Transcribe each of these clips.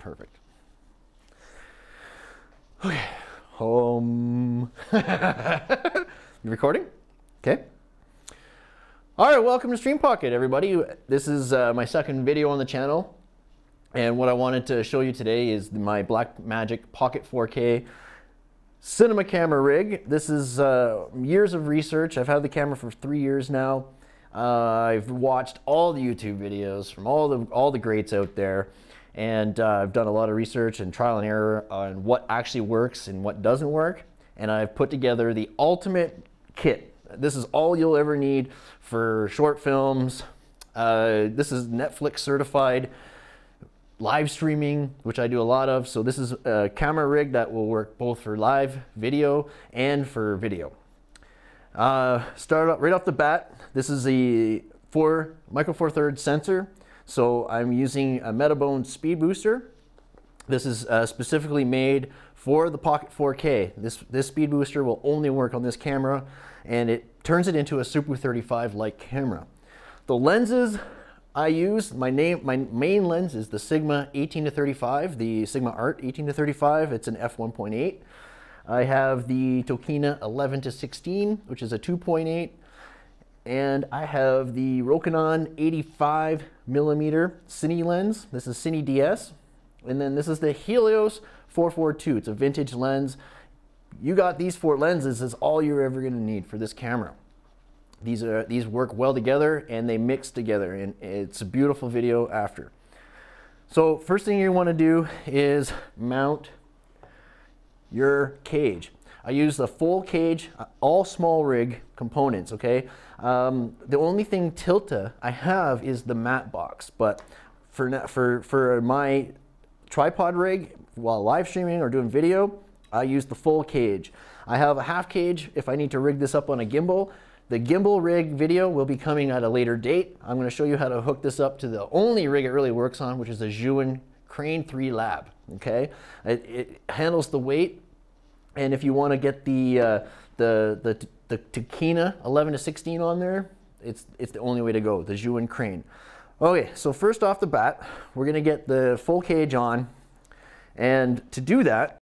Perfect. Okay. Home. You recording? Okay. All right, welcome to Stream Pocket, everybody. This is my second video on the channel. And what I wanted to show you today is my Blackmagic Pocket 4K Cinema Camera rig. This is years of research. I've had the camera for 3 years now. I've watched all the YouTube videos from all the greats out there, and I've done a lot of research and trial and error on what actually works and what doesn't work, and I've put together the ultimate kit. This is all you'll ever need for short films. This is Netflix certified live streaming, which I do a lot of, so this is a camera rig that will work both for live video and for video. Start up right off the bat. This is a micro four-thirds sensor, so I'm using a Metabone Speed Booster. This is specifically made for the Pocket 4K. This Speed Booster will only work on this camera, and it turns it into a Super 35-like camera. The lenses I use, my main lens is the Sigma 18 to 35, the Sigma Art 18 to 35. It's an f/1.8. I have the Tokina 11 to 16, which is a 2.8, and I have the Rokinon 85 millimeter Cine lens. This is Cine DS, and then this is the Helios 442. It's a vintage lens. You got these four lenses is all you're ever going to need for this camera. These work well together, and they mix together, and it's a beautiful video after. So first thing you want to do is mount your cage. I use the full cage, all small rig components, okay? The only thing Tilta I have is the mat box, but for my tripod rig, while live streaming or doing video, I use the full cage. I have a half cage if I need to rig this up on a gimbal. The gimbal rig video will be coming at a later date. I'm gonna show you how to hook this up to the only rig it really works on, which is the Zhiyun Crane 3 Lab. Okay, it handles the weight, and if you want to get the Tokina 11 to 16 on there, it's the only way to go, the Zhiyun Crane. Okay, so first off the bat, we're gonna get the full cage on, and to do that,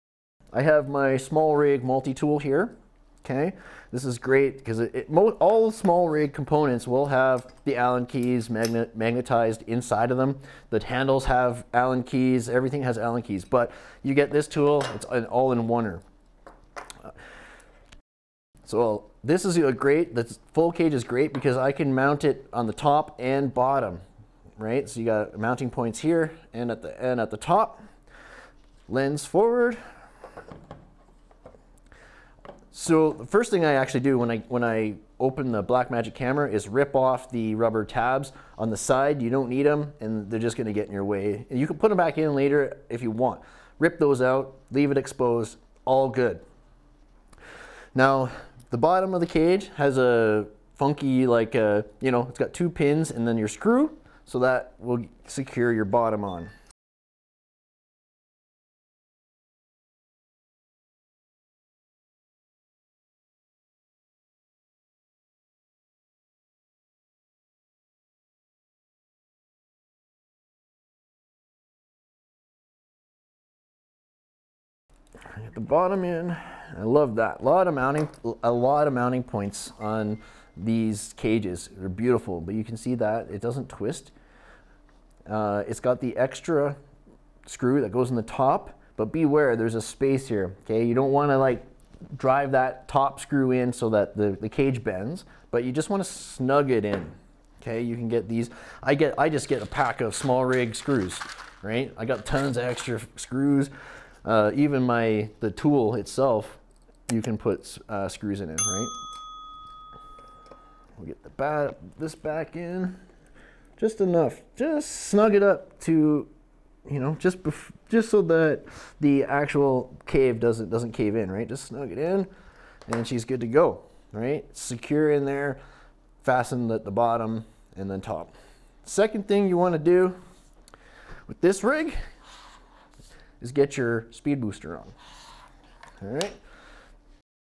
I have my small rig multi-tool here. Okay, this is great because all small rig components will have the Allen keys magnetized inside of them. The handles have Allen keys, everything has Allen keys, but you get this tool, it's an all-in-oneer. So this is this full cage is great because I can mount it on the top and bottom, right? So you got mounting points here and at the top, lens forward. So the first thing I actually do when I open the Blackmagic camera is rip off the rubber tabs on the side. You don't need them, and they're just going to get in your way. And you can put them back in later if you want. Rip those out, leave it exposed, all good. Now the bottom of the cage has a funky, like, you know, it's got two pins and then your screw, so that will secure your bottom on. Get the bottom in. I love that. A lot of mounting points on these cages. They're beautiful, but you can see that it doesn't twist. It's got the extra screw that goes in the top, but beware, there's a space here. Okay, you don't want to like drive that top screw in so that the cage bends, but you just want to snug it in. Okay, you can get these. I just get a pack of small rig screws, right? I got tons of extra screws. Even the tool itself, you can put screws in it, right? We'll get this back in, just enough, just snug it up to, you know, just so that the actual cave doesn't cave in, right? Just snug it in, and she's good to go, right? Secure in there, fasten at the bottom and then top. Second thing you want to do with this rig is get your speed booster on. All right,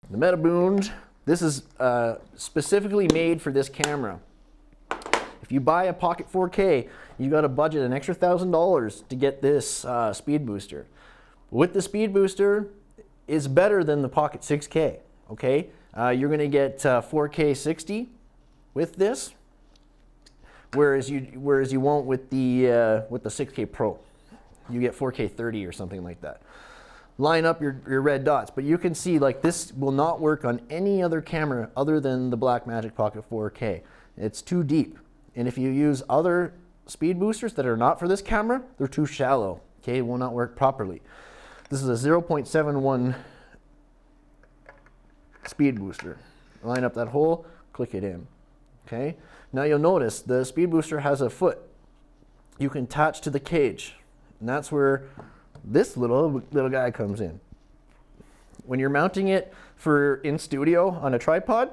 the Metabones. This is specifically made for this camera. If If you buy a Pocket 4K, you got to budget an extra $1,000 to get this speed booster. With the speed booster, it's better than the Pocket 6K, okay? You're going to get 4K 60 with this, whereas you won't with the 6K Pro. You get 4K 30 or something like that. Line up your red dots, but you can see like this will not work on any other camera other than the Blackmagic Pocket 4K. It's too deep, and if you use other speed boosters that are not for this camera, they're too shallow. Okay, it will not work properly. This is a 0.71 speed booster. Line up that hole, click it in. Okay, now you'll notice the speed booster has a foot you can attach to the cage, and that's where this little guy comes in. When you're mounting it for in studio on a tripod,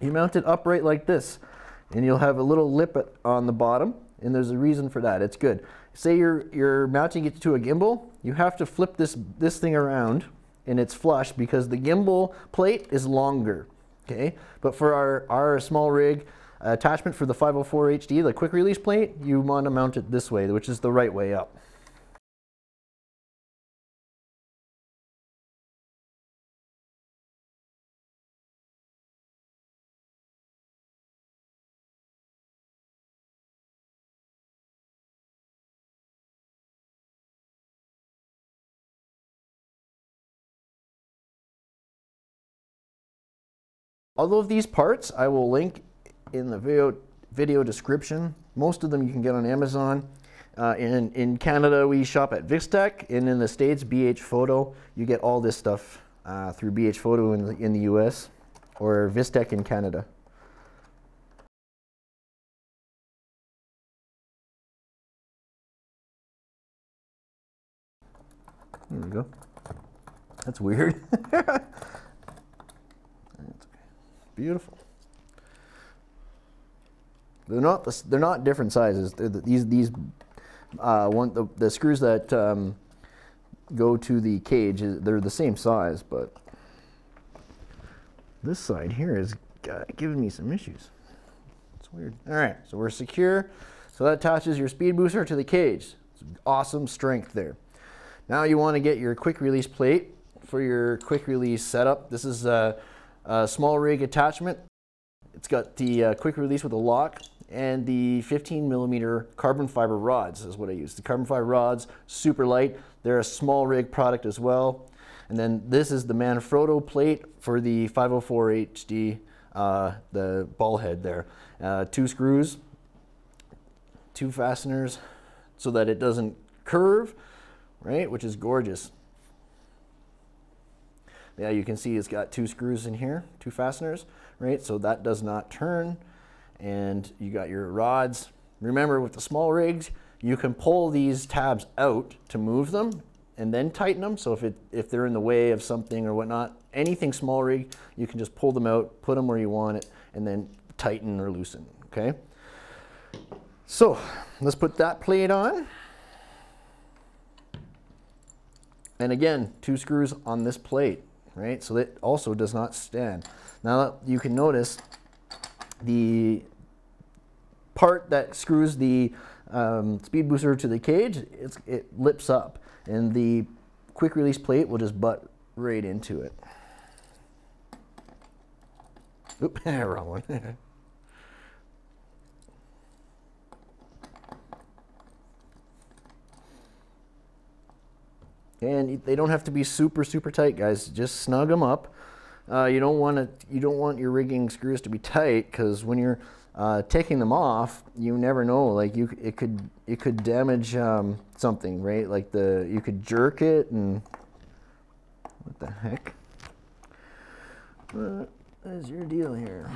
you mount it upright like this, and you'll have a little lip on the bottom, and there's a reason for that. It's good. Say you're mounting it to a gimbal, you have to flip this thing around, and it's flush because the gimbal plate is longer. Okay, but for our small rig attachment for the 504 HD, the quick release plate, you want to mount it this way, which is the right way up. All of these parts I will link in the video description. Most of them you can get on Amazon. In Canada, we shop at Vixtech, and in the States, BH Photo. You get all this stuff through BH Photo in the US, or Vixtech in Canada. There we go. That's weird. Beautiful. They're not different sizes. The screws that go to the cage, they're the same size, but this side here is giving me some issues. It's weird. All right, so we're secure. So that attaches your speed booster to the cage. It's awesome strength there. Now you want to get your quick release plate for your quick release setup. This is small rig attachment. It's got the quick release with a lock and the 15mm carbon fiber rods is what I use. The carbon fiber rods, super light. They're a small rig product as well. And then this is the Manfrotto plate for the 504 HD, the ball head there. Two screws, two fasteners so that it doesn't curve, right? Which is gorgeous. Yeah, you can see it's got two screws in here, two fasteners, right? So that does not turn, and you got your rods. Remember, with the small rigs, you can pull these tabs out to move them and then tighten them. So if they're in the way of something or whatnot, anything small rig, you can just pull them out, put them where you want it, and then tighten or loosen, okay? So let's put that plate on. And again, two screws on this plate. Right, so it also does not stand. Now you can notice the part that screws the speed booster to the cage, it lips up, and the quick release plate will just butt right into it. Oop, wrong one. And they don't have to be super, super tight, guys. Just snug them up. You don't want your rigging screws to be tight, because when you're taking them off, you never know. Like it could damage something, right? Like you could jerk it, and what the heck? What is your deal here?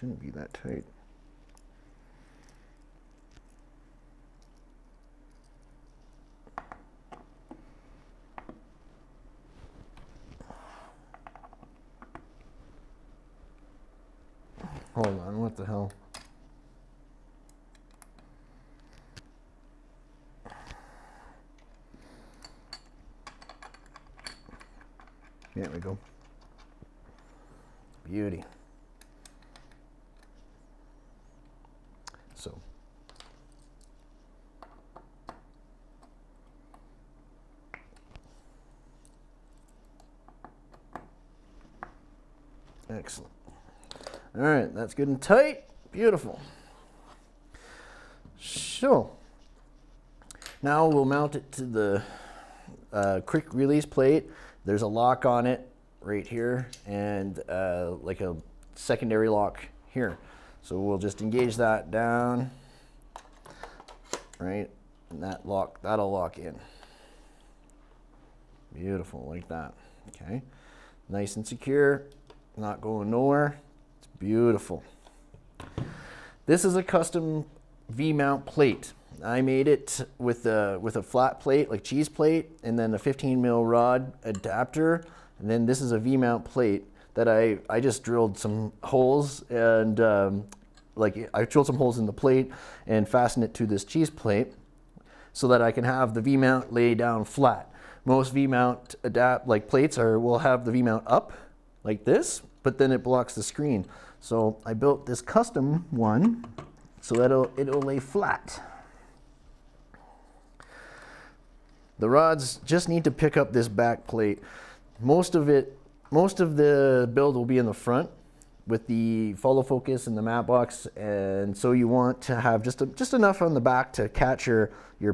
Shouldn't be that tight. Hold on, what the hell? There we go. Beauty. So. Excellent. All right, that's good and tight. Beautiful. So, now we'll mount it to the quick release plate. There's a lock on it right here and like a secondary lock here. So we'll just engage that down, right? And that lock, that'll lock in. Beautiful, like that, okay? Nice and secure, not going nowhere. It's beautiful. This is a custom V mount plate. I made it with a flat plate, like cheese plate, and then a 15 mil rod adapter. And then this is a V-mount plate that I just drilled some holes and I drilled some holes in the plate and fastened it to this cheese plate so that I can have the V-mount lay down flat. Most V-mount plates will have the V-mount up like this, but then it blocks the screen. So I built this custom one so that it'll lay flat. The rods just need to pick up this back plate. Most of the build will be in the front with the follow focus and the matte box, and so you want to have just enough on the back to catch your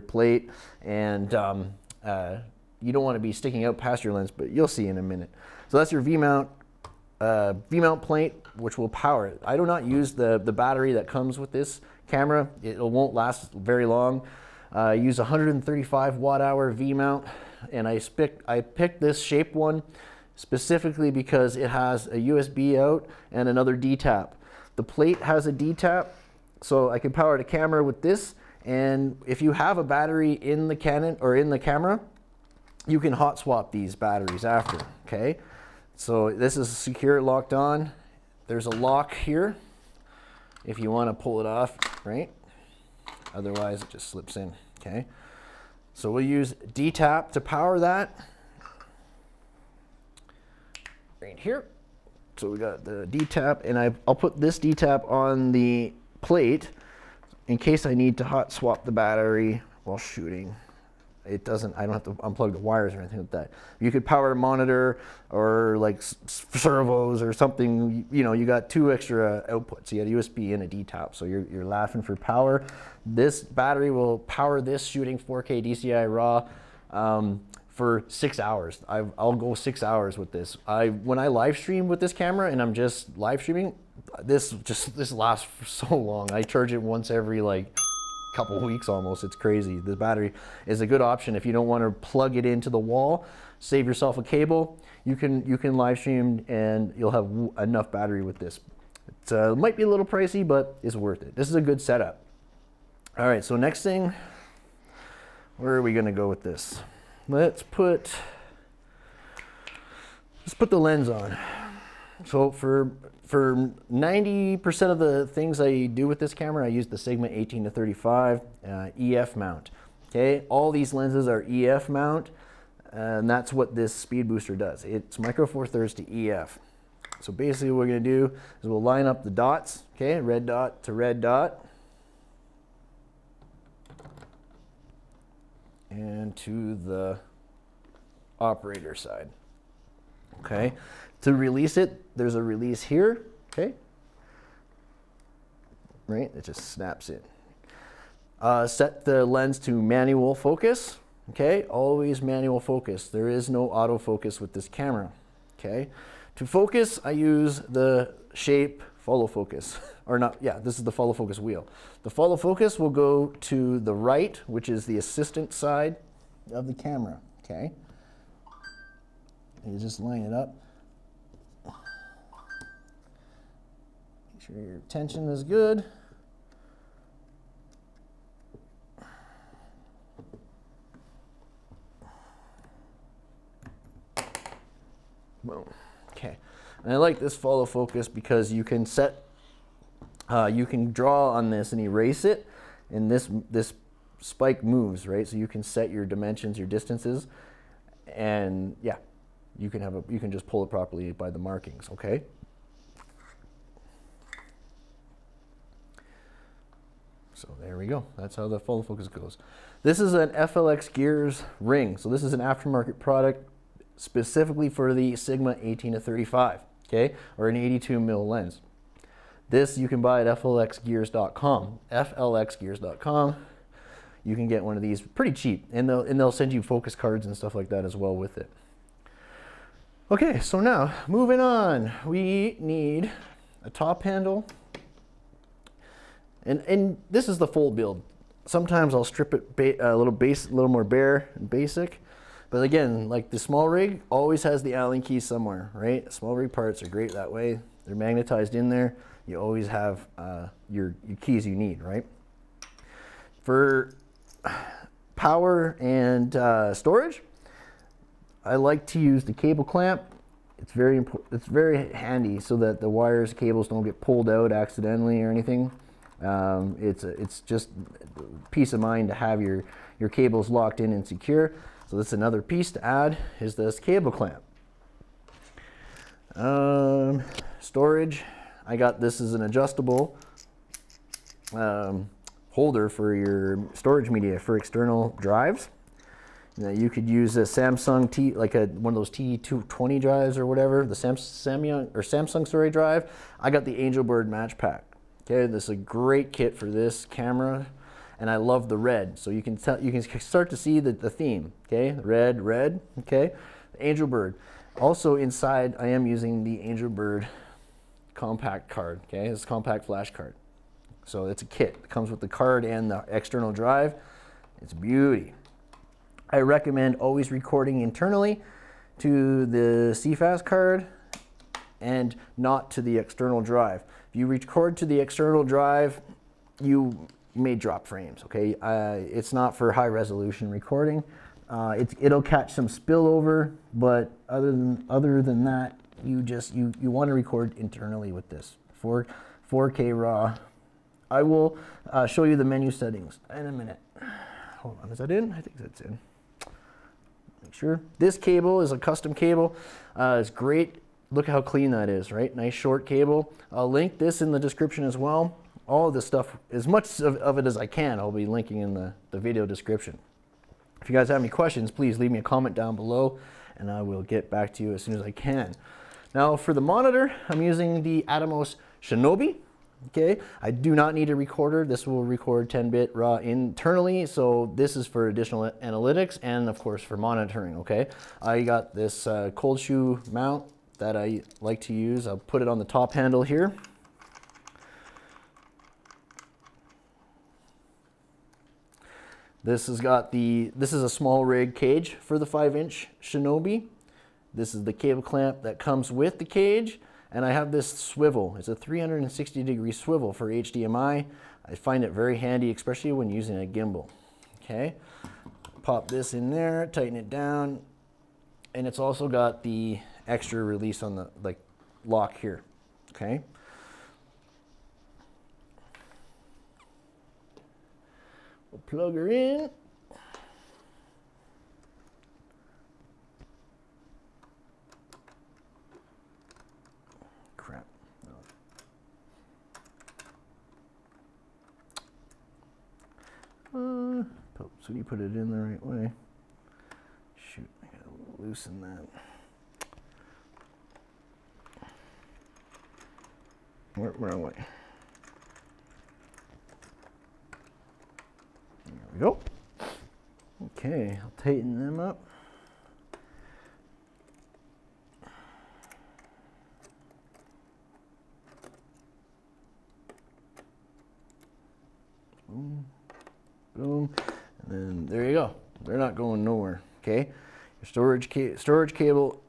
plate, and you don't want to be sticking out past your lens, but you'll see in a minute. So that's your V-mount plate, which will power it. I do not use the battery that comes with this camera. It won't last very long. I use 135 watt-hour V-mount, and I picked this shape one specifically because it has a USB out and another D-tap. The plate has a D-tap, so I can power the camera with this, and if you have a battery in the Canon or in the camera, you can hot swap these batteries after, okay? So this is secure, locked on. There's a lock here if you want to pull it off, right? Otherwise it just slips in, okay? So we'll use D-tap to power that right here. So we got the D-tap, and I'll put this D-tap on the plate in case I need to hot swap the battery while shooting. I don't have to unplug the wires or anything like that. You could power a monitor or like servos or something, you know, you got two extra outputs. You got a USB and a D-tap, so you're laughing for power. This battery will power this shooting 4K DCI RAW for 6 hours. I'll go 6 hours with this. When I live stream with this camera and I'm just live streaming, this lasts for so long. I charge it once every like couple weeks almost. It's crazy. The battery is a good option if you don't want to plug it into the wall. Save yourself a cable. You can live stream and you'll have enough battery with this. It might be a little pricey, but it's worth it. This is a good setup. All right, so next thing, where are we going to go with this? Let's put the lens on. So for 90% of the things I do with this camera, I use the Sigma 18 to 35 EF mount. Okay, all these lenses are EF mount, and that's what this speed booster does. It's Micro Four Thirds to EF. So basically what we're gonna do is we'll line up the dots, okay, red dot to red dot, and to the operator side, okay? To release it, there's a release here, okay? Right, it just snaps in. Set the lens to manual focus, okay? Always manual focus. There is no autofocus with this camera, okay? To focus, I use the shape follow focus, this is the follow focus wheel. The follow focus will go to the right, which is the assistant side of the camera, okay? You just line it up. Make sure your tension is good. Boom. Okay. And I like this follow focus because you can set, you can draw on this and erase it, and this spike moves, right? So you can set your dimensions, your distances, and yeah, you can have a, you can just pull it properly by the markings, okay? So there we go. That's how the follow focus goes. This is an FLXGears ring. So this is an aftermarket product specifically for the Sigma 18 to 35, okay? Or an 82 mil lens. This you can buy at FLXGears.com. FLXGears.com. You can get one of these pretty cheap, and they'll send you focus cards and stuff like that as well with it. Okay, so now moving on, we need a top handle. And this is the full build. Sometimes I'll strip it a little more bare and basic, but again, like the SmallRig always has the Allen key somewhere, right? SmallRig parts are great that way. They're magnetized in there. You always have your keys you need, right? For power and storage, I like to use the cable clamp. It's very important. It's very handy so that the wires, cables don't get pulled out accidentally or anything. It's just peace of mind to have your cables locked in and secure. So that's another piece to add, is this cable clamp. Storage, I got this as an adjustable holder for your storage media for external drives. Now you could use a Samsung T, like one of those T220 drives or whatever, the Samsung drive. I got the Angelbird match pack. Okay, this is a great kit for this camera, and I love the red. So you can tell, you can start to see the theme. Okay, red. Okay, Angelbird. Also inside, I am using the Angelbird compact card. Okay, it's a compact flash card. So it's a kit. It comes with the card and the external drive. It's beauty. I recommend always recording internally to the CFast card and not to the external drive. If you record to the external drive, you may drop frames, okay? It's not for high resolution recording. It'll catch some spillover, but other than that, you want to record internally with this for 4K RAW. I will show you the menu settings in a minute. Hold on, is that in? I think that's in. Make sure. This cable is a custom cable. It's great. Look how clean that is, right? Nice short cable. I'll link this in the description as well. All of this stuff, as much of it as I can, I'll be linking in the video description. If you guys have any questions, please leave me a comment down below and I will get back to you as soon as I can. Now for the monitor, I'm using the Atomos Shinobi. Okay, I do not need a recorder. This will record 10-bit RAW internally, so this is for additional analytics and of course for monitoring, okay? I got this cold shoe mount that I like to use. I'll put it on the top handle here. This has got the, this is a SmallRig cage for the 5-inch Shinobi. This is the cable clamp that comes with the cage. And I have this swivel. It's a 360-degree swivel for HDMI. I find it very handy, especially when using a gimbal. Okay, pop this in there, tighten it down. And it's also got the extra release on the lock here, okay? We'll plug her in. Crap. No. So you put it in the right way. Shoot, I gotta loosen that. Where am I? There we go. Okay, I'll tighten them up. Boom, boom, and then there you go. They're not going nowhere, okay? Your storage cable,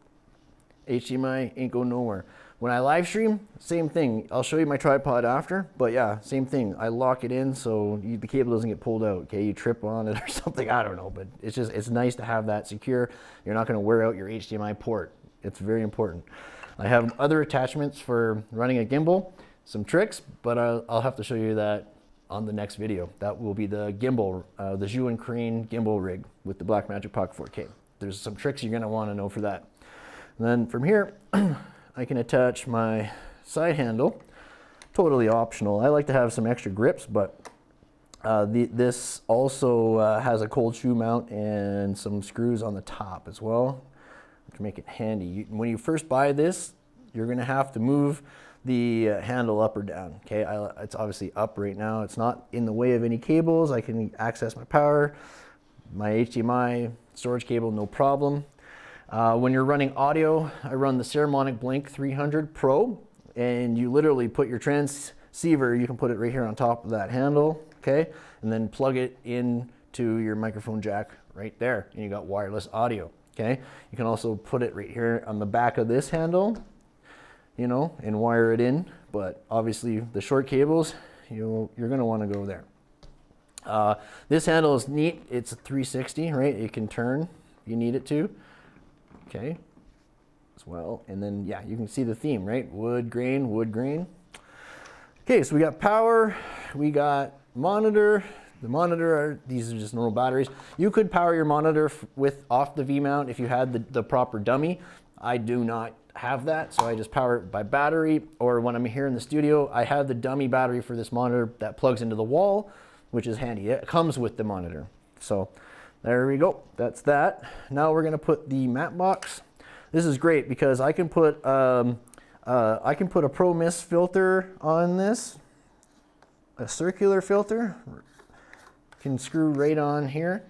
HDMI ain't going nowhere. When I live stream, same thing. I'll show you my tripod after, but yeah, same thing. I lock it in so the cable doesn't get pulled out, okay? You trip on it or something, I don't know, but it's just, it's nice to have that secure. You're not gonna wear out your HDMI port. It's very important. I have other attachments for running a gimbal, some tricks, but I'll have to show you that on the next video. That will be the gimbal, the Zhiyun Crane gimbal rig with the Blackmagic Pocket 4K. There's some tricks you're gonna wanna know for that. And then from here, I can attach my side handle. Totally optional. I like to have some extra grips, but this also has a cold shoe mount and some screws on the top as well, which make it handy. When you first buy this, you're going to have to move the handle up or down. Okay, it's obviously up right now. It's not in the way of any cables. I can access my power, my HDMI, storage cable, no problem. When you're running audio, I run the Saramonic Blink 300 Pro, and you literally put your transceiver, you can put it right here on top of that handle, okay, and then plug it into your microphone jack right there, and you got wireless audio, okay? You can also put it right here on the back of this handle, you know, and wire it in, but obviously the short cables, you're going to want to go there. This handle is neat. It's a 360, right? It can turn if you need it to, okay, as well. And then, yeah, you can see the theme, right? Wood grain, wood grain. Okay, so we got power, we got monitor. The monitor, these are just normal batteries. You could power your monitor off the V mount if you had the proper dummy. I do not have that, so I just power it by battery, or when I'm here in the studio, I have the dummy battery for this monitor that plugs into the wall, which is handy. It comes with the monitor. So there we go, that's that. Now we're gonna put the mat box. This is great because I can put a ProMIS filter on this, a circular filter, can screw right on here,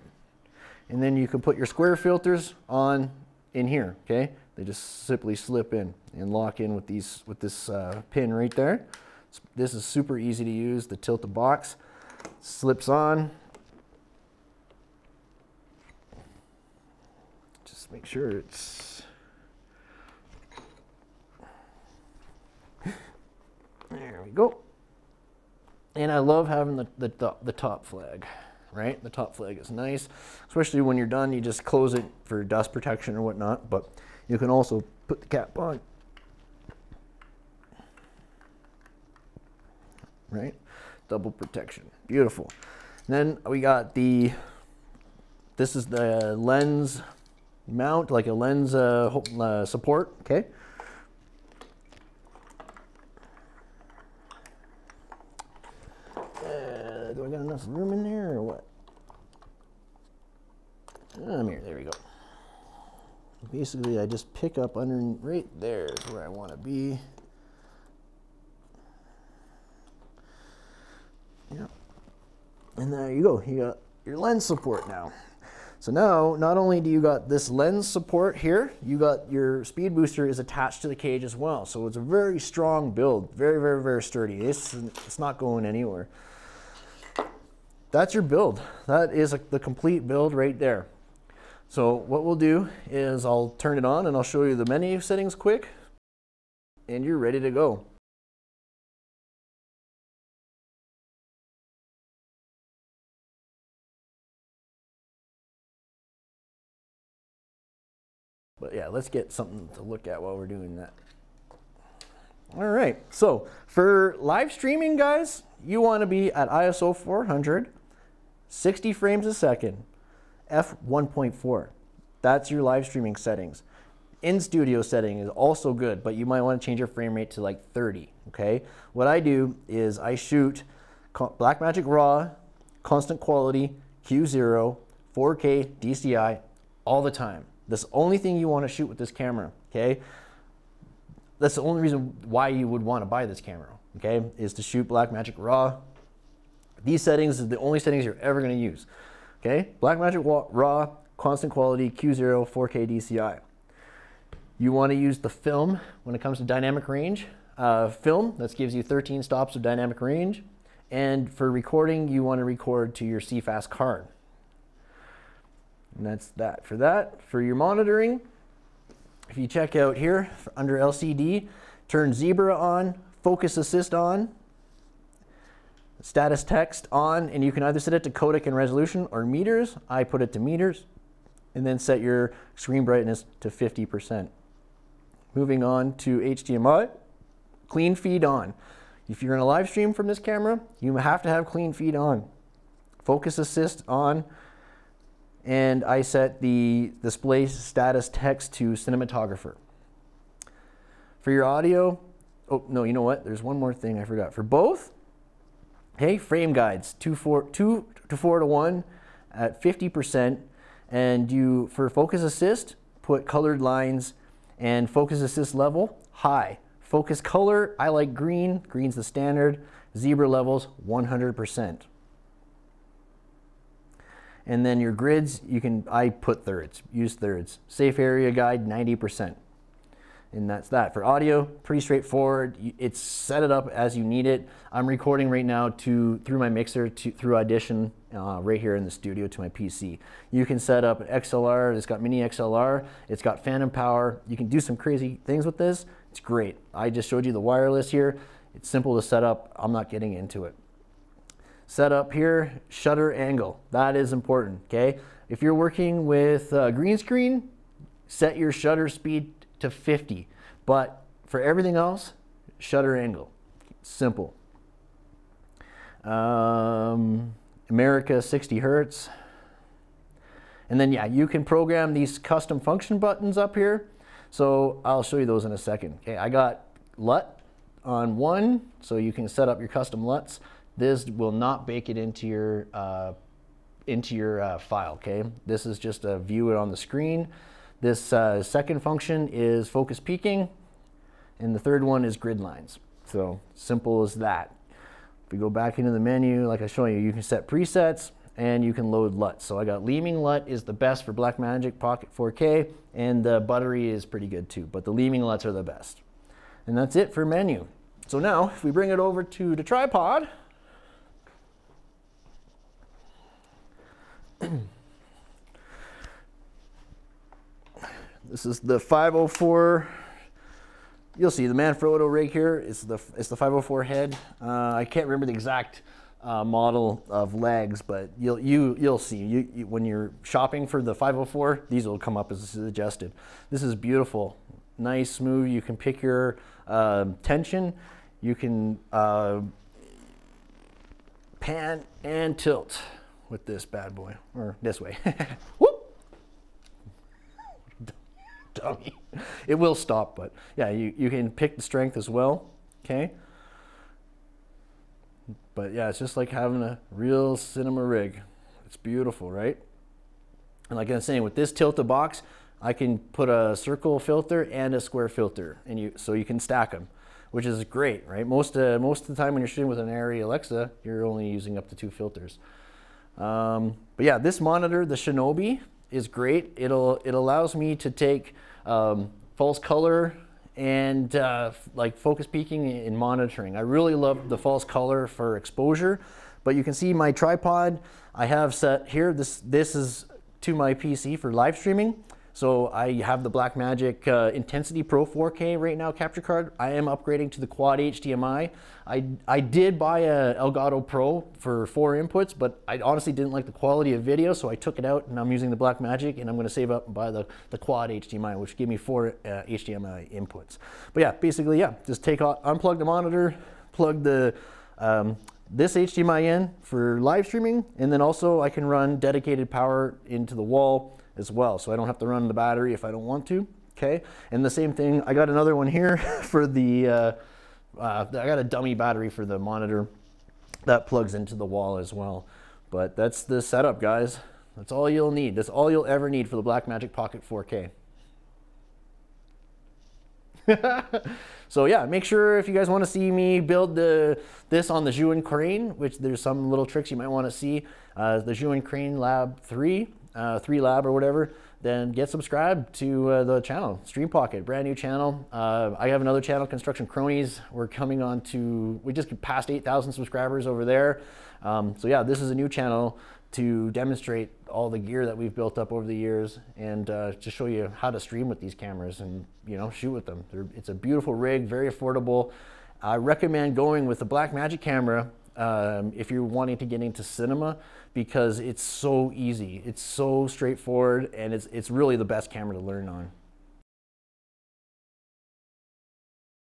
and then you can put your square filters on in here, okay? They just simply slip in and lock in with these with this pin right there. This is super easy to use. The Tilta box slips on. Just make sure it's there. We go. And I love having the top flag, right? The top flag is nice, especially when you're done. You just close it for dust protection or whatnot, but you can also put the cap on, right? Double protection, beautiful. And then we got this is the lens mount, like a lens support, okay? Do I got enough room in there or what? I'm here, there we go. Basically, I just pick up under right there is where I want to be. Yeah. And there you go. You got your lens support now. So now, not only do you got this lens support here, you got your speed booster is attached to the cage as well. So it's a very strong build. Very, very, very sturdy. It's not going anywhere. That's your build. That is the complete build right there. So what we'll do is I'll turn it on and I'll show you the menu settings quick, and you're ready to go. But yeah, let's get something to look at while we're doing that. All right, so for live streaming, guys, you want to be at ISO 400, 60 frames a second. f/1.4. That's your live streaming settings. In studio setting is also good, but you might want to change your frame rate to like 30, okay? What I do is I shoot Blackmagic RAW, constant quality, Q0, 4K, DCI all the time. That's the only thing you want to shoot with this camera, okay? That's the only reason why you would want to buy this camera, okay? Is to shoot Blackmagic RAW. These settings are the only settings you're ever going to use. Okay, Blackmagic RAW, constant quality, Q0, 4K DCI. You want to use the film when it comes to dynamic range. Film, that gives you 13 stops of dynamic range. And for recording, you want to record to your CFast card. And that's that for that. For your monitoring, if you check out here, under LCD, turn Zebra on, Focus Assist on, status text on, and you can either set it to codec and resolution or meters. I put it to meters, and then set your screen brightness to 50%. Moving on to HDMI, clean feed on. If you're going to live stream from this camera, you have to have clean feed on. Focus assist on, and I set the display status text to cinematographer. For your audio, oh no, you know what? There's one more thing I forgot. For both, hey, frame guides, 2 to 4 to 1 at 50%, and you, for focus assist, put colored lines, and focus assist level, high. Focus color, I like green, green's the standard. Zebra levels, 100%. And then your grids, you can, I put thirds, use thirds. Safe area guide, 90%. And that's that. For audio, pretty straightforward. It's set it up as you need it. I'm recording right now through my mixer, through Audition, right here in the studio to my PC. You can set up an XLR, it's got mini XLR, it's got phantom power. You can do some crazy things with this. It's great. I just showed you the wireless here. It's simple to set up. I'm not getting into it. Set up here, shutter angle. That is important, okay? If you're working with green screen, set your shutter speed to 50. But for everything else, shutter angle. Simple. America 60 hertz. And then yeah, you can program these custom function buttons up here. So I'll show you those in a second. Okay, I got LUT on one, so you can set up your custom LUTs. This will not bake it into your file, okay? This is just a view it on the screen. This second function is focus peaking, and the third one is grid lines. So simple as that. If we go back into the menu, like I was showing you, you can set presets and you can load LUTs. So I got Leeming LUT is the best for Blackmagic Pocket 4K, and the Buttery is pretty good too, but the Leeming LUTs are the best. And that's it for menu. So now, if we bring it over to the tripod, this is the 504. You'll see the Manfrotto rig here. It's the 504 head. I can't remember the exact model of legs, but you'll see. You when you're shopping for the 504, these will come up as suggested. This is beautiful, nice, smooth. You can pick your tension. You can pan and tilt with this bad boy, or this way. Whoop! Dummy. It will stop, but yeah, you can pick the strength as well, okay? But yeah, it's just like having a real cinema rig. It's beautiful, right? And like I was saying, with this Tilta box, I can put a circle filter and a square filter, and so you can stack them, which is great, right? Most of the time when you're shooting with an Arri Alexa, you're only using up to 2 filters. But yeah, this monitor, the Shinobi, is great. It allows me to take false color and like focus peaking and monitoring. I really love the false color for exposure, but you can see my tripod I have set here. This is to my PC for live streaming. So I have the Blackmagic Intensity Pro 4K right now capture card. I am upgrading to the quad HDMI. I did buy a Elgato Pro for 4 inputs, but I honestly didn't like the quality of video, so I took it out and I'm using the Blackmagic, and I'm gonna save up and buy the quad HDMI, which gave me 4 HDMI inputs. But yeah, basically, yeah, just unplug the monitor, plug the, this HDMI in for live streaming, and then also I can run dedicated power into the wall as well, so I don't have to run the battery if I don't want to, okay? And the same thing, I got another one here for the, I got a dummy battery for the monitor that plugs into the wall as well. But that's the setup, guys. That's all you'll need. That's all you'll ever need for the Blackmagic Pocket 4K. So yeah, make sure if you guys want to see me build this on the Zhiyun Crane, which there's some little tricks you might want to see, the Zhiyun Crane Lab 3 Lab or whatever, then get subscribed to the channel, Stream Pocket, brand new channel. I have another channel, Construction Cronies. We're coming on to, we just passed 8,000 subscribers over there. So yeah, this is a new channel to demonstrate all the gear that we've built up over the years, and to show you how to stream with these cameras and, you know, shoot with them. It's a beautiful rig, very affordable. I recommend going with the Blackmagic camera if you're wanting to get into cinema, because it's so easy, it's so straightforward, and it's really the best camera to learn on.